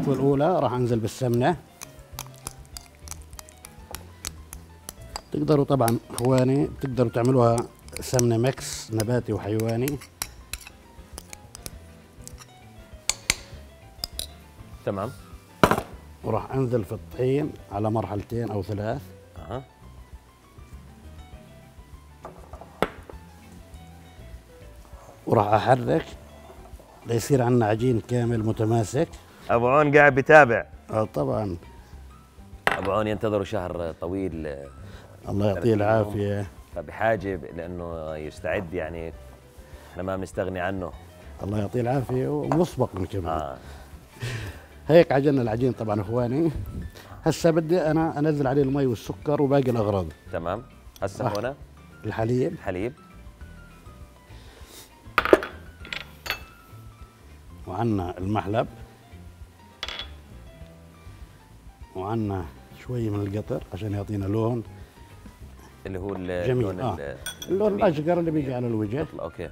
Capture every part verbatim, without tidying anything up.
الخطوة الأولى راح أنزل بالسمنة. تقدروا طبعا إخواني تقدروا تعملوها سمنة مكس نباتي وحيواني. تمام. وراح أنزل في الطحين على مرحلتين أو ثلاث. أه. وراح أحرك ليصير عندنا عجين كامل متماسك. أبو عون قاعد بتابع. أه طبعا. أبو عون ينتظروا شهر طويل. الله يعطيه العافية. فبحاجة لأنه يستعد، يعني احنا ما بنستغني عنه. الله يعطيه العافية ومسبق من كمان. آه. هيك عجلنا العجين طبعا اخواني. هسه بدي انا انزل عليه المي والسكر وباقي الاغراض. تمام. هسه هون الحليب. الحليب وعنا المحلب وعنا شوي من القطر عشان يعطينا لون اللي هو اللون آه. اللون, اللون الاشقر اللي بيجي على الوجه. اوكي.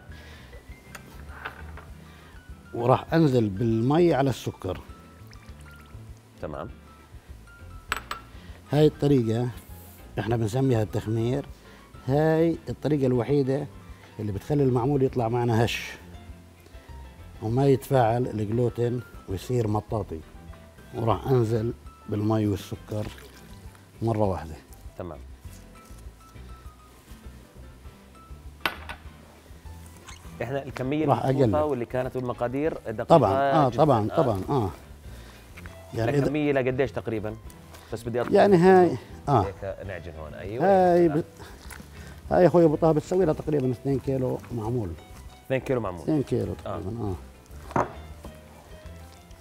وراح انزل بالمي على السكر. تمام. هاي الطريقة احنا بنسميها التخمير. هاي الطريقة الوحيدة اللي بتخلي المعمول يطلع معنا هش وما يتفاعل الجلوتين ويصير مطاطي. وراح انزل بالمي والسكر مرة واحدة. تمام. احنا الكمية المضبوطة واللي كانت والمقادير دقيقة طبعا اه طبعا طبعا اه يعني الكمية لقديش تقريبا؟ بس بدي اطلع يعني هاي اه نعجن هون. ايوه هاي ب... هاي اخوي ابو طه بتسوي لها تقريبا اثنين كيلو معمول. اثنين كيلو معمول. اثنين كيلو تقريبا. اه, آه.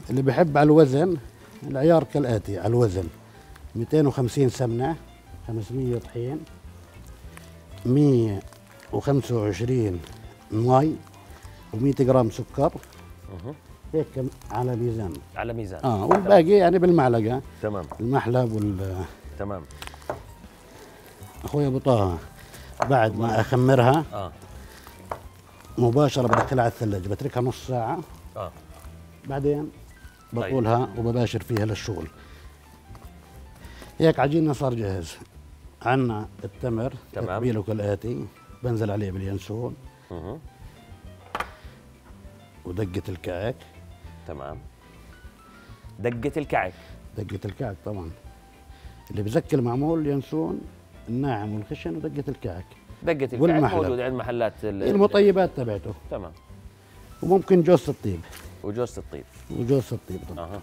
اللي بحب على الوزن العيار كالاتي على الوزن: مئتين وخمسين سمنة، خمسمئة طحين، مئة وخمسة وعشرين مي، ومئة جرام سكر. اها. هيك على ميزان. على ميزان. اه والباقي يعني بالمعلقه. تمام. المحلب وال تمام. اخوي ابو طه بعد مم. ما اخمرها اه مباشره بدخلها على الثلاجه، بتركها نص ساعه. اه بعدين بطولها. طيب. وبباشر فيها للشغل. هيك عجيننا صار جاهز. عندنا التمر. تمام. تتبيله كالاتي: بنزل عليه باليانسون. اها. ودقة الكعك. تمام. دقة الكعك. دقة الكعك طبعا اللي بزكي المعمول ينسون الناعم والخشن ودقة الكعك. دقة الكعك والمحلب. موجود عند محلات المطيبات تبعته. تمام. وممكن جوز الطيب. وجوز الطيب. وجوز الطيب طبعا. اها.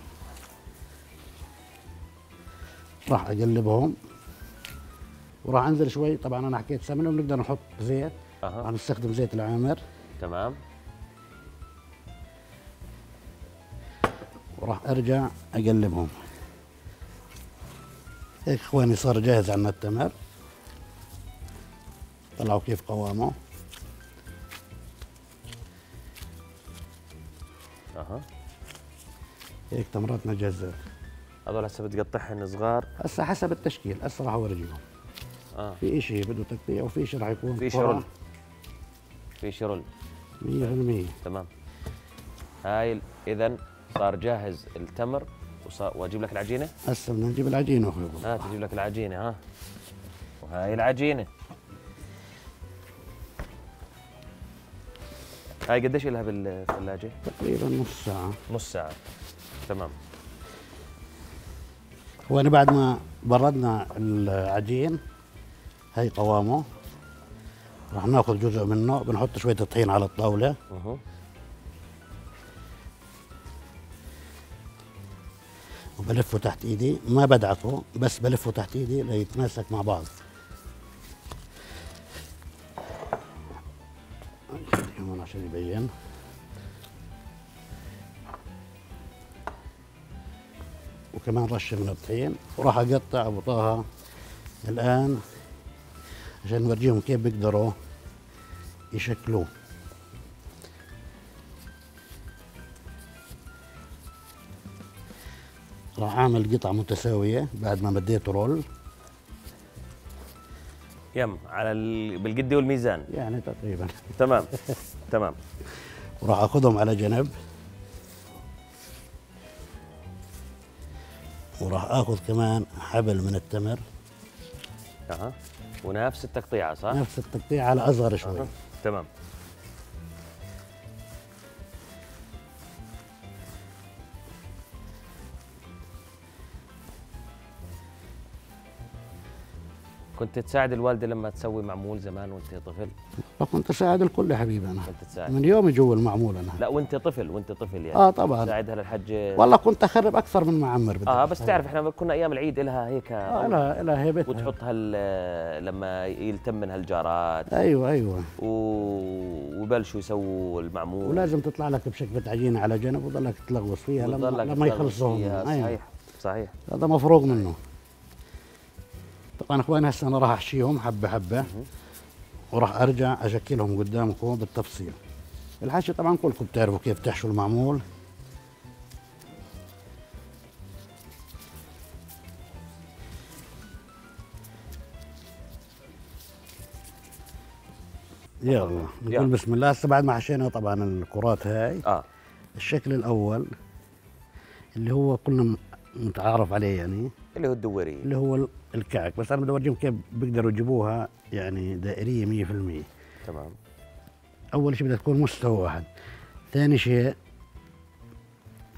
راح اقلبهم وراح انزل شوي. طبعا انا حكيت سمنه وبنقدر نحط زيت. اها. راح نستخدم زيت العامر. تمام. وراح ارجع اقلبهم. هيك اخواني صار جاهز عندنا التمر. طلعوا كيف قوامه. اها. هيك تمراتنا جاهزه. هذول هسه بتقطعهن صغار؟ هسه حسب التشكيل، هسه راح اورجيكم. اه في شيء بده تقطيع وفي شيء راح يكون في شرل. في شرل مئة بالمئة. تمام. هاي اذا صار جاهز التمر. وصار واجيب لك العجينه؟ هسه بدنا نجيب العجينه اخوي. اه تجيب لك العجينه. ها وهاي العجينه. هاي قديش لها بالثلاجه؟ تقريبا نص ساعه. نص ساعه. تمام. وانا بعد ما بردنا العجين هاي قوامه. راح ناخذ جزء منه بنحط شويه طحين على الطاوله. اها. بلفه تحت ايدي، ما بدعكه بس بلفه تحت ايدي ليتماسك مع بعض. كمان عشان يبين. وكمان رشه من الطحين. وراح اقطع ابو طه الان عشان نورجيهم كيف بيقدروا يشكلوه. راح اعمل قطع متساويه بعد ما بديت رول. يم على ال... بالقد والميزان يعني تقريبا. تمام. تمام. وراح اخذهم على جنب. وراح اخذ كمان حبل من التمر. اها ونفس التقطيعه صح؟ نفس التقطيعه على اصغر شوي. أه. تمام. كنت تساعد الوالده لما تسوي معمول زمان وانت طفل؟ لا كنت اساعد الكل يا حبيبي انا. كنت تساعد؟ من يومي جوا المعمول انا. لا وانت طفل وانت طفل يعني. اه طبعا. تساعدها للحجه. والله كنت اخرب اكثر من ما اعمر. اه بس تعرف احنا كنا ايام العيد لها هيك اه لها لها هيبتها وتحط هال لما يلتم من هالجارات. ايوه ايوه. وبلشوا يسووا المعمول. ولازم تطلع لك بشكل عجينه على جنب وتضلك تلغوص فيها لما لما يخلصوهم. صحيح أيوة. صحيح. هذا مفروغ منه. طبعا اخواني هسه انا راح احشيهم حبه حبه وراح ارجع اشكلهم قدامكم بالتفصيل. الحشي طبعا كلكم بتعرفوا كيف تحشوا المعمول. يلا نقول بسم الله. هسه بعد ما حشينا طبعا الكرات هاي اه الشكل الاول اللي هو كلنا متعارف عليه يعني اللي هو الدوري اللي هو الكعك، بس انا بدي اورجيهم كيف بيقدروا يجيبوها يعني دائريه مية بالمية. تمام. اول شيء بدها تكون مستوى واحد، ثاني شيء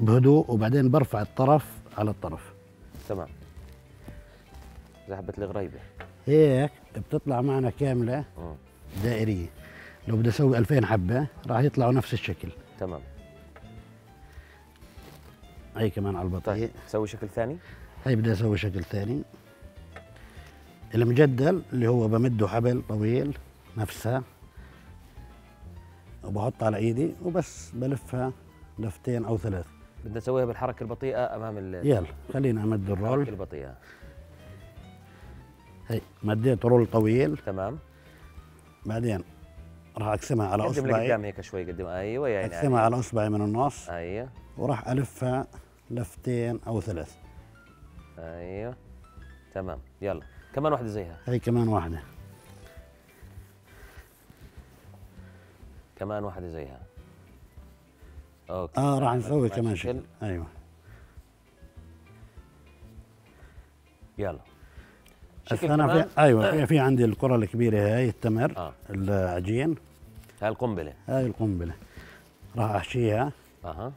بهدوء وبعدين برفع الطرف على الطرف. تمام. زي حبه الغريبه هيك بتطلع معنا كامله دائريه. لو بدي اسوي ألفين حبه راح يطلعوا نفس الشكل. تمام. هي كمان على البطيء. طيب تسوي شكل ثاني؟ هي بدي اسوي شكل ثاني. المجدل اللي هو بمده حبل طويل نفسها وبحطها على ايدي وبس بلفها لفتين او ثلاث. بدنا نسويها بالحركه البطيئه امام ال يلا خلينا امد الرول. الحركه البطيئه. هي مديت رول طويل. تمام. بعدين راح اقسمها على اصبعي. قدم لقدام هيك شوي قدم. ايوه يعني اقسمها على اصبعي من النص. ايوه. وراح الفها لفتين او ثلاث. ايوه تمام. يلا كمان واحدة زيها. هي كمان واحدة. كمان واحدة زيها. اوكي. اه راح نسوي كمان شكل. ايوه. يلا. شكل أنا في ايوه آه. في عندي الكرة الكبيرة هاي التمر آه. العجين. هاي القنبلة. هاي القنبلة. راح احشيها. اها.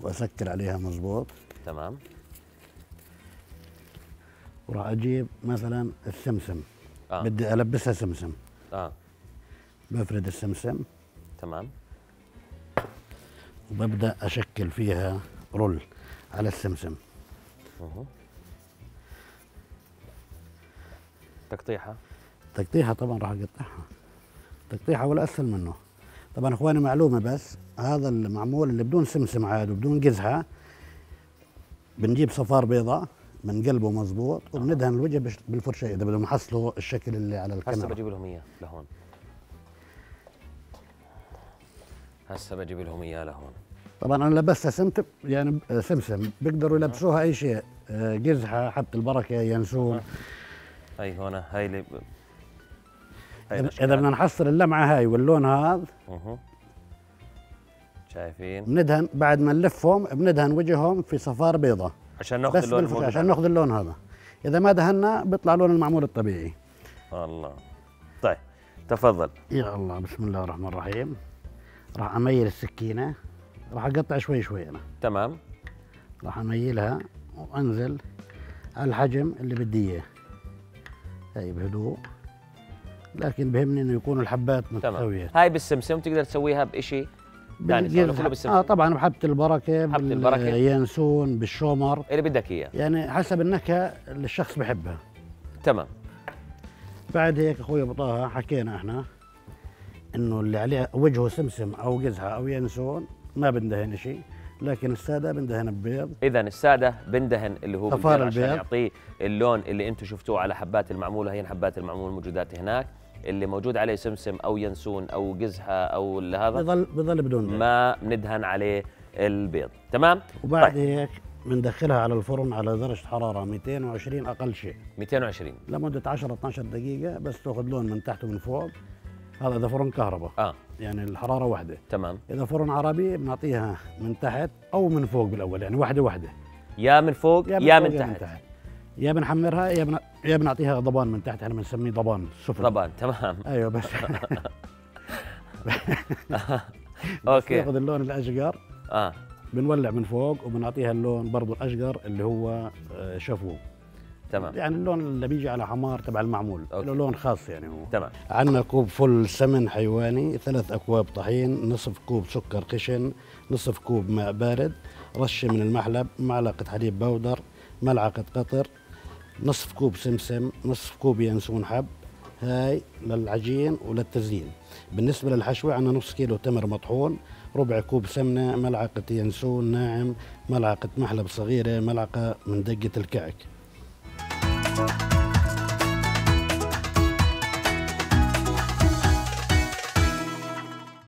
واسكر عليها مظبوط. تمام. وراح اجيب مثلا السمسم. آه. بدي البسها سمسم. اه بفرد السمسم. تمام. وببدا اشكل فيها رول على السمسم. اها تقطيعها تقطيعها طبعا راح اقطعها تقطيعها ولا اسهل منه. طبعا اخواني معلومه بس هذا المعمول اللي بدون سمسم عاد وبدون قزحه بنجيب صفار بيضاء بنقلبه مظبوط وبندهن الوجه بالفرشاه اذا بدهم يحصلوا الشكل اللي على الكاميرا. هسه بجيب لهم اياه لهون. هسه بجيب لهم اياه لهون. طبعا انا لبستها سمسم يعني سمسم بيقدروا يلبسوها اي شيء قزحه حبه البركه ينسون. هي هون هي اللي اذا بدنا نحصل اللمعه هاي واللون هذا. اها شايفين؟ بندهن بعد ما نلفهم بندهن وجههم في صفار بيضاء عشان ناخذ اللون هذا. عشان ناخذ اللون هذا. اذا ما دهنا بيطلع لون المعمول الطبيعي. الله. طيب تفضل. يا الله بسم الله الرحمن الرحيم. راح اميل السكينه راح اقطع شوي شوي انا. تمام. راح اميلها وانزل على الحجم اللي بدي اياه. هي بهدوء لكن بهمني انه يكونوا الحبات متساويه. هاي بالسمسم تقدر تسويها بشيء اه طبعا بحبة البركة بحبة البركة ينسون بالشومر اللي بدك اياه يعني حسب النكهة اللي الشخص بحبها. تمام. بعد هيك اخوي ابو طه حكينا احنا انه اللي عليه وجهه سمسم او قزحة او ينسون ما بندهن شيء لكن السادة بندهن ببيض. اذا السادة بندهن اللي هو صفار البيض عشان يعطيه اللون اللي انتم شفتوه على حبات المعمولة. هي حبات المعمول موجودات هناك اللي موجود عليه سمسم او ينسون او قزحه او هذا بضل بضل بدون دهن. ما بندهن عليه البيض. تمام. وبعد طيب. هيك بندخلها على الفرن على درجه حراره مئتين وعشرين اقل شيء مئتين وعشرين لمده عشرة اثناشر دقيقه بس تاخذ لون من تحت ومن فوق. هذا اذا فرن كهرباء اه يعني الحراره واحده. تمام. اذا فرن عربي بنعطيها من تحت او من فوق بالاول يعني واحده واحده. يا من فوق يا من, يا من, فوق من تحت. تحت يا بنحمرها يا بن... يا بنعطيها ضبان من تحت، احنا بنسميه ضبان سفل. ضبان تمام ايوه بس اوكي بناخذ اللون الاشقر اه بنولع من فوق وبنعطيها اللون برضه الاشقر اللي هو شفوه. تمام يعني اللون اللي بيجي على حمار تبع المعمول له لون خاص يعني هو. تمام عندنا كوب فل سمن حيواني، ثلاث اكواب طحين، نصف كوب سكر خشن، نصف كوب ماء بارد، رشه من المحلب، معلقه حليب بودر، ملعقه قطر، نصف كوب سمسم، نصف كوب ينسون حب. هاي للعجين وللتزيين. بالنسبه للحشوه عندنا نص كيلو تمر مطحون، ربع كوب سمنه، ملعقه ينسون ناعم، ملعقه محلب صغيره، ملعقه من دقه الكعك.